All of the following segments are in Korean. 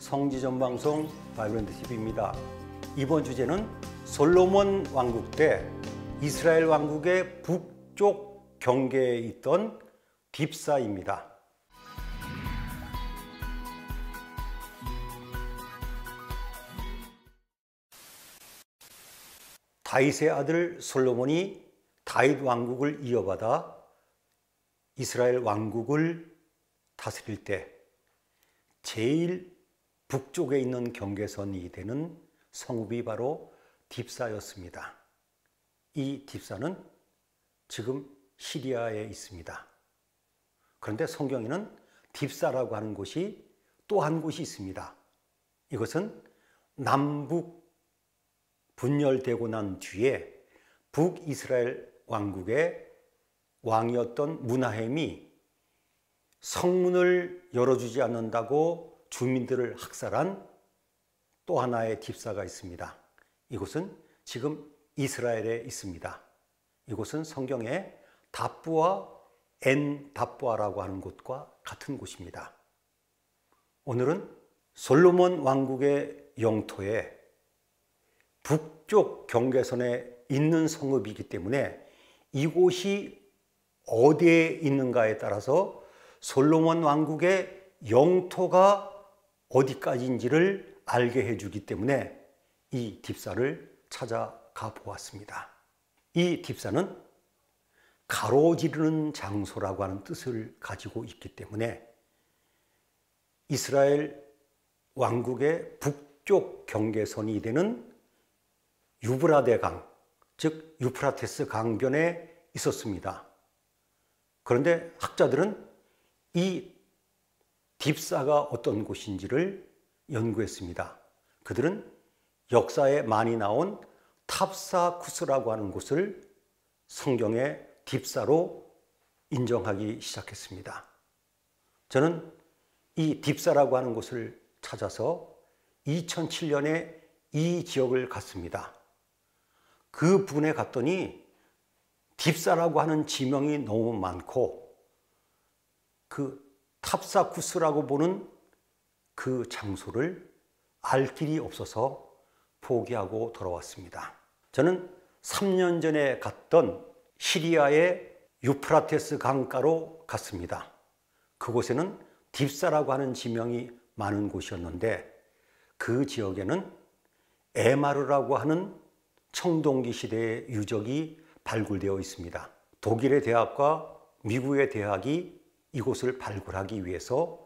성지전방송 바이브런트 TV입니다. 이번 주제는 솔로몬 왕국 때 이스라엘 왕국의 북쪽 경계에 있던 딥사입니다. 다윗의 아들 솔로몬이 다윗 왕국을 이어받아 이스라엘 왕국을 다스릴 때 제일 북쪽에 있는 경계선이 되는 성읍이 바로 딥사였습니다. 이 딥사는 지금 시리아에 있습니다. 그런데 성경에는 딥사라고 하는 곳이 또 한 곳이 있습니다. 이것은 남북 분열되고 난 뒤에 북이스라엘 왕국의 왕이었던 문하햄이 성문을 열어주지 않는다고 주민들을 학살한 또 하나의 딥사가 있습니다. 이곳은 지금 이스라엘에 있습니다. 이곳은 성경에 답부아 엔 답부아라고 하는 곳과 같은 곳입니다. 오늘은 솔로몬 왕국의 영토에 북쪽 경계선에 있는 성읍이기 때문에 이곳이 어디에 있는가에 따라서 솔로몬 왕국의 영토가 어디까지인지를 알게 해주기 때문에 이 딥사를 찾아가 보았습니다. 이 딥사는 가로지르는 장소라고 하는 뜻을 가지고 있기 때문에 이스라엘 왕국의 북쪽 경계선이 되는 유브라데강, 즉 유프라테스 강변에 있었습니다. 그런데 학자들은 이 딥사가 어떤 곳인지를 연구했습니다. 그들은 역사에 많이 나온 탑사쿠스라고 하는 곳을 성경의 딥사로 인정하기 시작했습니다. 저는 이 딥사라고 하는 곳을 찾아서 2007년에 이 지역을 갔습니다. 그 부근에 갔더니 딥사라고 하는 지명이 너무 많고 그 탑사쿠스라고 보는 그 장소를 알 길이 없어서 포기하고 돌아왔습니다. 저는 3년 전에 갔던 시리아의 유프라테스 강가로 갔습니다. 그곳에는 딥사라고 하는 지명이 많은 곳이었는데 그 지역에는 에마르라고 하는 청동기 시대의 유적이 발굴되어 있습니다. 독일의 대학과 미국의 대학이 이곳을 발굴하기 위해서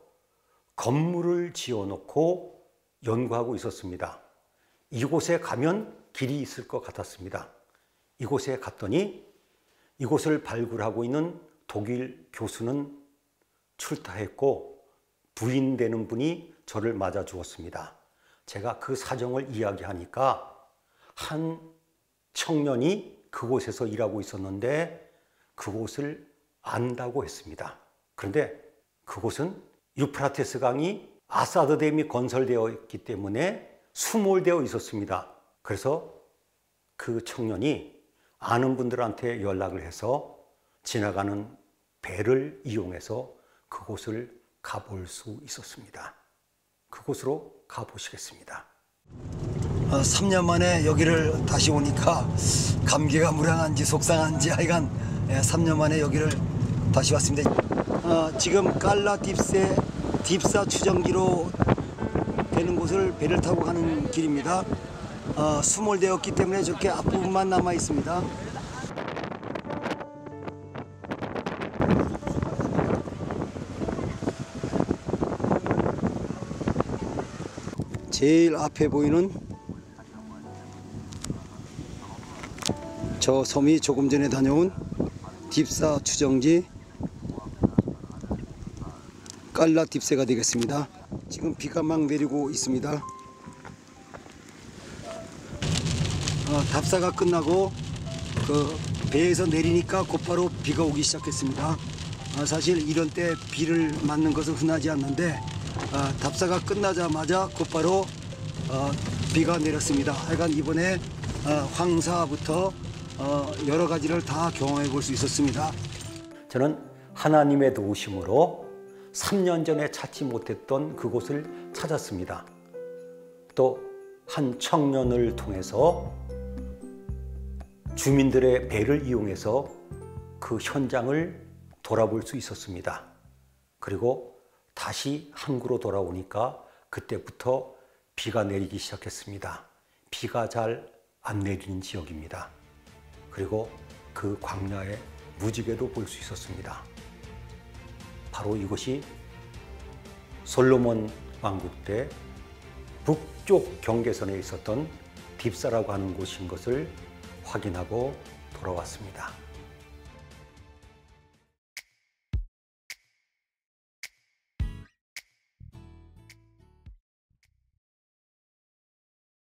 건물을 지어놓고 연구하고 있었습니다. 이곳에 가면 길이 있을 것 같았습니다. 이곳에 갔더니 이곳을 발굴하고 있는 독일 교수는 출타했고 부인되는 분이 저를 맞아 주었습니다. 제가 그 사정을 이야기하니까 한 청년이 그곳에서 일하고 있었는데 그곳을 안다고 했습니다. 그런데 그곳은 유프라테스 강이 아사드댐이 건설되어 있기 때문에 수몰되어 있었습니다. 그래서 그 청년이 아는 분들한테 연락을 해서 지나가는 배를 이용해서 그곳을 가볼 수 있었습니다. 그곳으로 가보시겠습니다. 3년 만에 여기를 다시 오니까 감기가 무량한지 속상한지 하여간 3년 만에 여기를 다시 왔습니다. 지금 깔라 딥사 추정지로 되는 곳을 배를 타고 가는 길입니다. 수몰되었기 때문에 저렇게 앞부분만 남아 있습니다. 제일 앞에 보이는 저 섬이 조금 전에 다녀온 딥사 추정지 깔라 딥세가 되겠습니다. 지금 비가 막 내리고 있습니다. 답사가 끝나고 그 배에서 내리니까 곧바로 비가 오기 시작했습니다. 사실 이런 때 비를 맞는 것은 흔하지 않는데 답사가 끝나자마자 곧바로 비가 내렸습니다. 하여간 이번에 황사부터 여러 가지를 다 경험해 볼 수 있었습니다. 저는 하나님의 도우심으로 3년 전에 찾지 못했던 그곳을 찾았습니다. 또 한 청년을 통해서 주민들의 배를 이용해서 그 현장을 돌아볼 수 있었습니다. 그리고 다시 항구로 돌아오니까 그때부터 비가 내리기 시작했습니다. 비가 잘 안 내리는 지역입니다. 그리고 그 광야의 무지개도 볼 수 있었습니다. 바로 이것이 솔로몬 왕국 때 북쪽 경계선에 있었던 딥사라고 하는 곳인 것을 확인하고 돌아왔습니다.